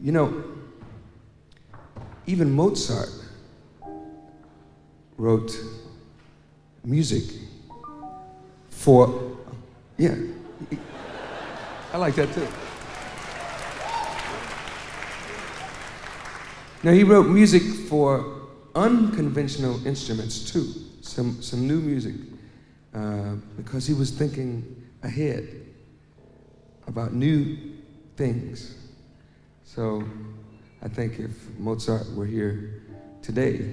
You know, even Mozart wrote music for, yeah, I like that too. Now he wrote music for unconventional instruments too, some new music, because he was thinking ahead about new things. So I think if Mozart were here today,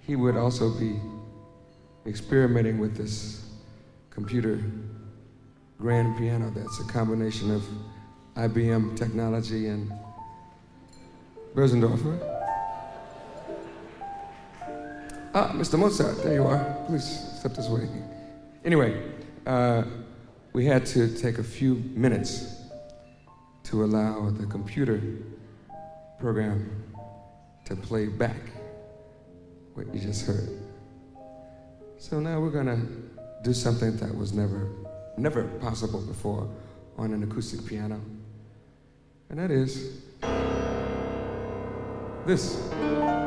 he would also be experimenting with this computer grand piano that's a combination of IBM technology and Bösendorfer. Ah, Mr. Mozart, there you are. Please step this way. Anyway, we had to take a few minutes to allow the computer program to play back what you just heard. So now we're gonna do something that was never possible before on an acoustic piano, and that is this.